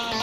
go!